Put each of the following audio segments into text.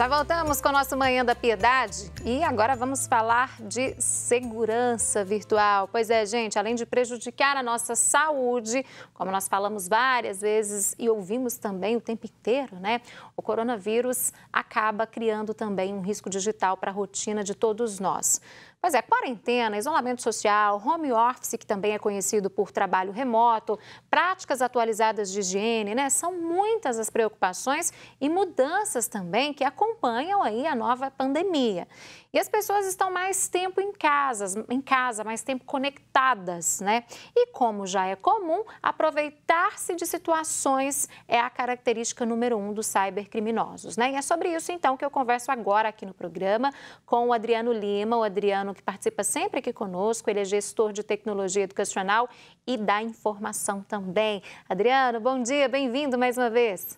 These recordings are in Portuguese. Já voltamos com o nosso Manhã da Piedade e agora vamos falar de segurança virtual. Pois é, gente, além de prejudicar a nossa saúde, como nós falamos várias vezes e ouvimos também o tempo inteiro, né? O coronavírus acaba criando também um risco digital para a rotina de todos nós. Pois é, quarentena, isolamento social, home office, que também é conhecido por trabalho remoto, práticas atualizadas de higiene, né? São muitas as preocupações e mudanças também que acompanham aí a nova pandemia. E as pessoas estão mais tempo em casa, mais tempo conectadas, né? E como já é comum, aproveitar-se de situações é a característica número 1 dos cybercriminosos, né? E é sobre isso, então, que eu converso agora aqui no programa com o Adriano Lima, o Adriano que participa sempre aqui conosco, ele é gestor de tecnologia educacional e da informação também. Adriano, bom dia, bem-vindo mais uma vez.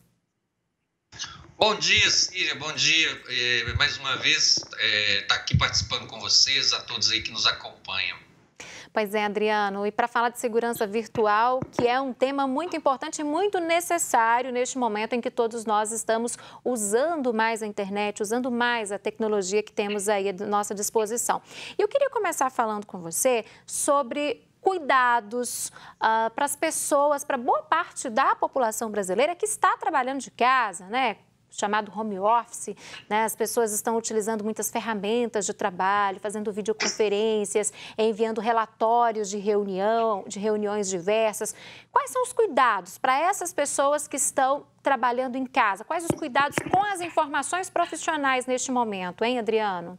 Bom dia, Síria, bom dia, mais uma vez, tá aqui participando com vocês, a todos aí que nos acompanham. Pois é, Adriano, e para falar de segurança virtual, que é um tema muito importante e muito necessário neste momento em que todos nós estamos usando mais a internet, usando mais a tecnologia que temos aí à nossa disposição. E eu queria começar falando com você sobre cuidados para as pessoas, para boa parte da população brasileira que está trabalhando de casa, né? Chamado home office, né? As pessoas estão utilizando muitas ferramentas de trabalho, fazendo videoconferências, enviando relatórios de reuniões diversas. Quais são os cuidados para essas pessoas que estão trabalhando em casa? Quais os cuidados com as informações profissionais neste momento, hein, Adriano?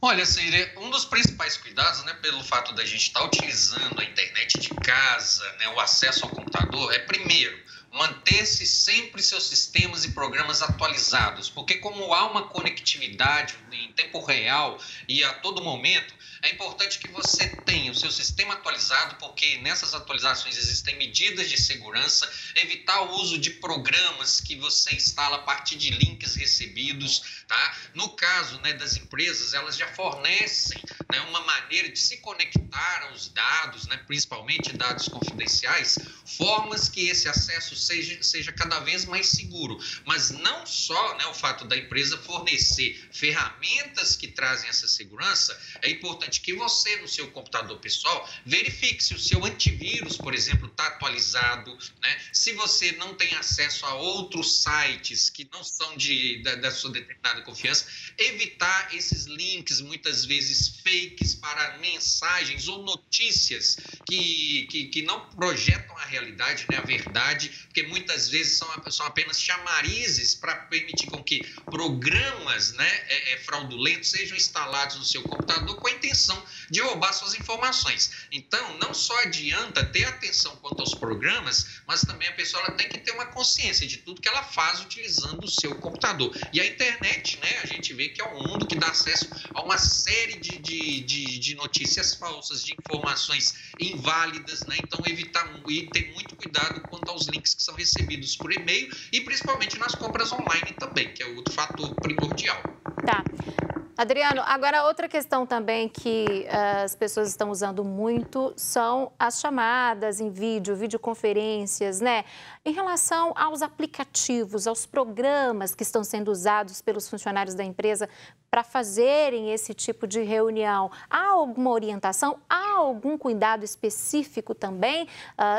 Olha, Síria, um dos principais cuidados, né, pelo fato da gente estar utilizando a internet de casa, né, o acesso ao computador, é primeiro manter-se sempre seus sistemas e programas atualizados, porque como há uma conectividade em tempo real e a todo momento, é importante que você tenha o seu sistema atualizado, porque nessas atualizações existem medidas de segurança, evitar o uso de programas que você instala a partir de links recebidos, tá? No caso, né, das empresas, elas já fornecem, né, uma maneira de se conectar aos dados, né, principalmente dados confidenciais, formas que esse acesso seja cada vez mais seguro. Mas não só, né, o fato da empresa fornecer ferramentas que trazem essa segurança, é importante que você, no seu computador pessoal, verifique se o seu antivírus, por exemplo, está atualizado, né? Se você não tem acesso a outros sites que não são da sua determinada confiança, evitar esses links, muitas vezes fakes, para mensagens ou notícias que não projetam a realidade, né, a verdade, porque muitas vezes são apenas chamarizes para permitir com que programas, né, fraudulentos sejam instalados no seu computador com a intenção de roubar suas informações. Então, não só adianta ter atenção quanto aos programas, mas também a pessoa ela tem que ter uma consciência de tudo que ela faz utilizando o seu computador. E a internet, né, a gente vê que é um mundo que dá acesso a uma série de notícias falsas, de informações inválidas, né? Então, evitar e ter muito cuidado quanto aos links que são recebidos por e-mail e principalmente nas compras online também, que é outro fator primordial. Tá. Adriano, agora outra questão também que as pessoas estão usando muito são as chamadas em vídeo, videoconferências, né? Em relação aos aplicativos, aos programas que estão sendo usados pelos funcionários da empresa para fazerem esse tipo de reunião, há alguma orientação? Há algum cuidado específico também?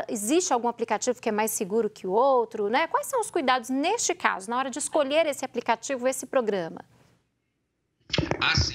Existe algum aplicativo que é mais seguro que o outro, né? Quais são os cuidados neste caso, na hora de escolher esse aplicativo, esse programa? Ah, sim.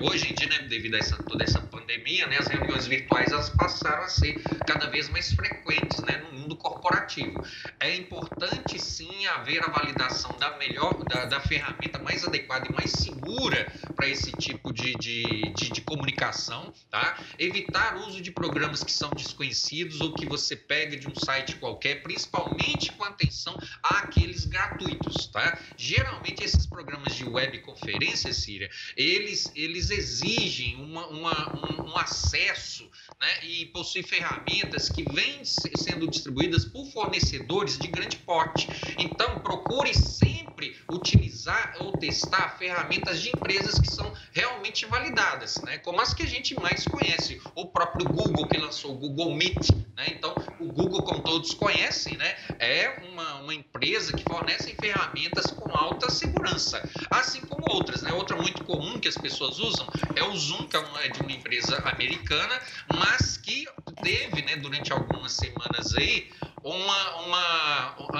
Hoje em dia, né, devido a toda essa pandemia, né, as reuniões virtuais elas passaram a ser cada vez mais frequentes, né, no mundo corporativo. É importante, sim, haver a validação da ferramenta mais adequada e mais segura para esse tipo de comunicação, tá? Evitar o uso de programas que são desconhecidos ou que você pega de um site qualquer, principalmente com atenção àqueles gratuitos, tá? Geralmente, esses programas de webconferência, Síria, eles exigem um acesso, né, e possuem ferramentas que vêm sendo distribuídas por fornecedores de grande porte. Então, procure sempre utilizar ou testar ferramentas de empresas que são realmente validadas, né, como as que a gente mais conhece, o próprio Google, que lançou o Google Meet, né? Então, o Google, como todos conhecem, né, é uma empresa que fornece ferramentas com alta segurança, assim como outras, né? Outra muito comum que as pessoas usam é o Zoom, que é de uma empresa americana, mas que teve, né, durante algumas semanas aí,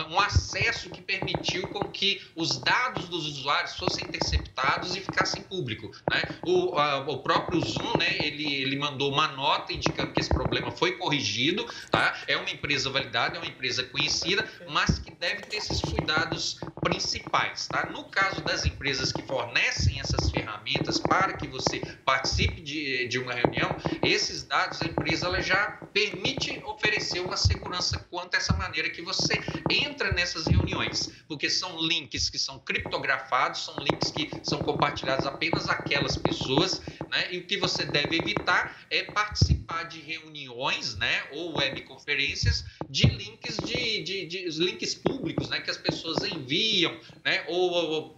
um acesso que permitiu com que os dados dos usuários fossem interceptados e ficassem público, né? O próprio Zoom, né, ele mandou uma nota indicando que esse problema foi corrigido, tá? É uma empresa validada, é uma empresa conhecida, mas que deve ter esses cuidados principais, tá? No caso das empresas que fornecem essas ferramentas para que você participe de uma reunião, esses dados, a empresa ela já permite oferecer uma segurança quanto a essa maneira que você entra nessas reuniões, porque são links que são criptografados, são links que são compartilhados apenas àquelas pessoas, né? E o que você deve evitar é participar de reuniões, né, ou webconferências de links, de links públicos, né, que as pessoas enviam, né, ou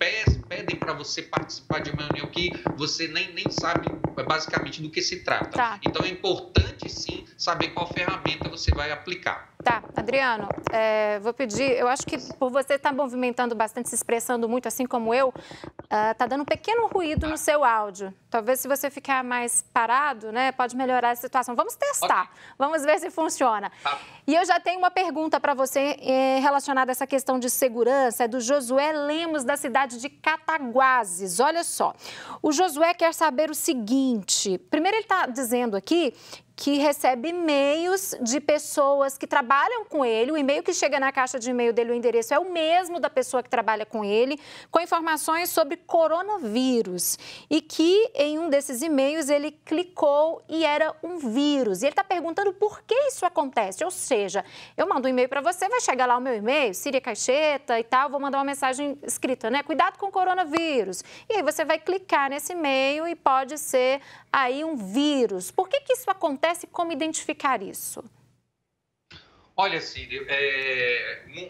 pedem para você participar de uma reunião que você nem sabe basicamente do que se trata. Tá. Então é importante sim saber qual ferramenta você vai aplicar. Tá, Adriano, vou pedir, eu acho que por você estar movimentando bastante, se expressando muito, assim como eu, tá dando um pequeno ruído no seu áudio. Talvez se você ficar mais parado, né, pode melhorar a situação. Vamos testar, vamos ver se funciona. Tá. E eu já tenho uma pergunta para você relacionada a essa questão de segurança, é do Josué Lemos, da cidade de Cataguases. Olha só, o Josué quer saber o seguinte, primeiro ele está dizendo aqui que recebe e-mails de pessoas que trabalham com ele, o e-mail que chega na caixa de e-mail dele, o endereço é o mesmo da pessoa que trabalha com ele, com informações sobre coronavírus, e que em um desses e-mails ele clicou e era um vírus. E ele está perguntando por que isso acontece, ou seja, eu mando um e-mail para você, vai chegar lá o meu e-mail, Síria Caixeta e tal, vou mandar uma mensagem escrita, né? Cuidado com o coronavírus. E aí você vai clicar nesse e-mail e pode ser aí um vírus. Por que isso acontece? Como identificar isso? Olha, Círio,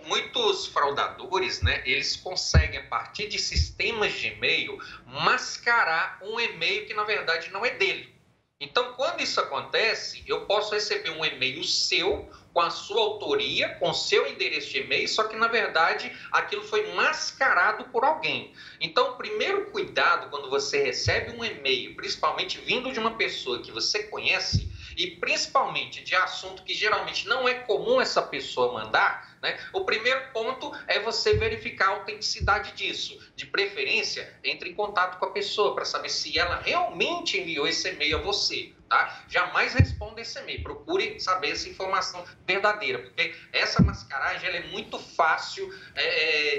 muitos fraudadores, né, eles conseguem, a partir de sistemas de e-mail, mascarar um e-mail que, na verdade, não é dele. Então, quando isso acontece, eu posso receber um e-mail seu, com a sua autoria, com o seu endereço de e-mail, só que, na verdade, aquilo foi mascarado por alguém. Então, o primeiro cuidado, quando você recebe um e-mail, principalmente vindo de uma pessoa que você conhece, e principalmente de assunto que geralmente não é comum essa pessoa mandar, né? O primeiro ponto é você verificar a autenticidade disso. De preferência, entre em contato com a pessoa para saber se ela realmente enviou esse e-mail a você. Tá? Jamais responda esse e-mail, procure saber essa informação verdadeira, porque essa mascaragem ela é muito fácil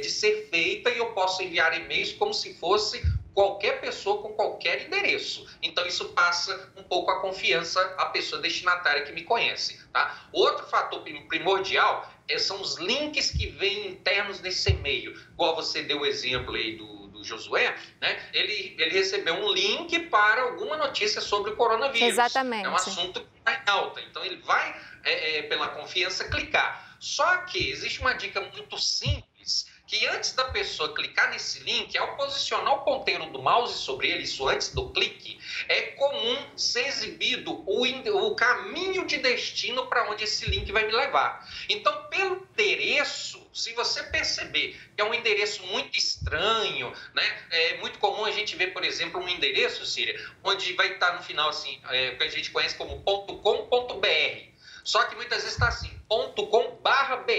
de ser feita e eu posso enviar e-mails como se fosse qualquer pessoa com qualquer endereço. Então, isso passa um pouco a confiança à pessoa destinatária que me conhece. Tá? Outro fator primordial são os links que vêm internos desse e-mail. Igual você deu o exemplo aí do Josué, né? Ele recebeu um link para alguma notícia sobre o coronavírus. Exatamente. É um assunto que está em alta. Então, ele vai, pela confiança, clicar. Só que existe uma dica muito simples, que antes da pessoa clicar nesse link, ao posicionar o ponteiro do mouse sobre ele, isso antes do clique, é comum ser exibido o caminho de destino para onde esse link vai me levar. Então, pelo endereço, se você perceber que é um endereço muito estranho, né? É muito comum a gente ver, por exemplo, um endereço, Síria, onde vai estar no final, assim, que a gente conhece como .com.br. Só que muitas vezes está assim, .com/br.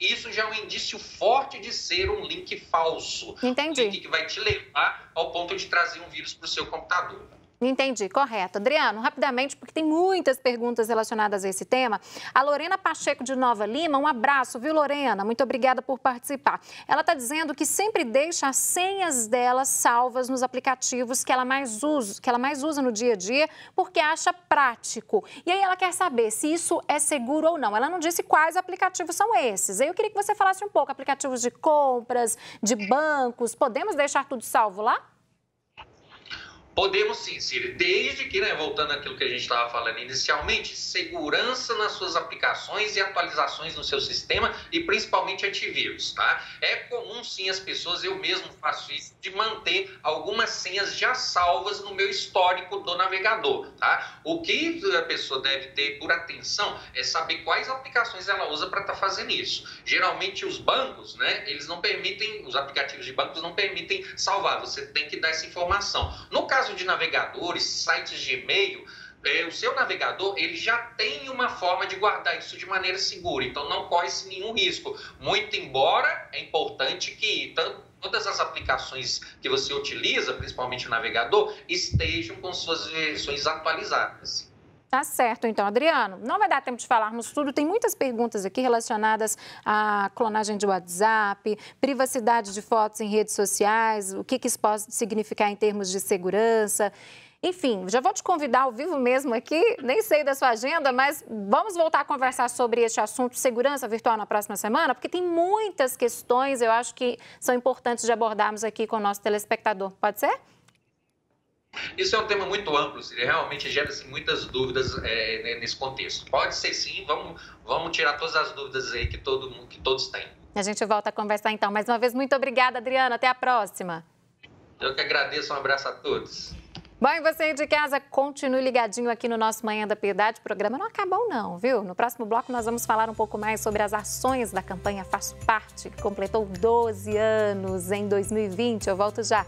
Isso já é um indício forte de ser um link falso. Entendi. Um link que vai te levar ao ponto de trazer um vírus para o seu computador. Entendi, correto. Adriano, rapidamente, porque tem muitas perguntas relacionadas a esse tema. A Lorena Pacheco, de Nova Lima, um abraço, viu, Lorena? Muito obrigada por participar. Ela está dizendo que sempre deixa as senhas dela salvas nos aplicativos que ela mais usa no dia a dia, porque acha prático. E aí ela quer saber se isso é seguro ou não. Ela não disse quais aplicativos são esses. Eu queria que você falasse um pouco, aplicativos de compras, de bancos, podemos deixar tudo salvo lá? Podemos sim, Ciro, desde que, né, voltando àquilo que a gente estava falando inicialmente, segurança nas suas aplicações e atualizações no seu sistema e principalmente antivírus, tá? É comum sim as pessoas, eu mesmo faço isso, de manter algumas senhas já salvas no meu histórico do navegador, tá? O que a pessoa deve ter por atenção é saber quais aplicações ela usa para estar fazendo isso. Geralmente os bancos, né, eles não permitem, os aplicativos de bancos não permitem salvar, você tem que dar essa informação. No caso de navegadores, sites de e-mail, o seu navegador ele já tem uma forma de guardar isso de maneira segura, então não corre nenhum risco. Muito embora é importante que todas as aplicações que você utiliza, principalmente o navegador, estejam com suas versões atualizadas. Tá certo, então, Adriano. Não vai dar tempo de falarmos tudo. Tem muitas perguntas aqui relacionadas à clonagem de WhatsApp, privacidade de fotos em redes sociais, o que isso pode significar em termos de segurança. Enfim, já vou te convidar ao vivo mesmo aqui, nem sei da sua agenda, mas vamos voltar a conversar sobre este assunto, segurança virtual, na próxima semana, porque tem muitas questões, eu acho que são importantes de abordarmos aqui com o nosso telespectador. Pode ser? Isso é um tema muito amplo, ele realmente gera assim, muitas dúvidas nesse contexto. Pode ser sim, vamos tirar todas as dúvidas aí que todos têm. A gente volta a conversar então. Mais uma vez, muito obrigada, Adriana. Até a próxima. Eu que agradeço, um abraço a todos. Bom, e você aí de casa, continue ligadinho aqui no nosso Manhã da Piedade. O programa não acabou não, viu? No próximo bloco nós vamos falar um pouco mais sobre as ações da campanha Faz Parte, que completou 12 anos em 2020. Eu volto já.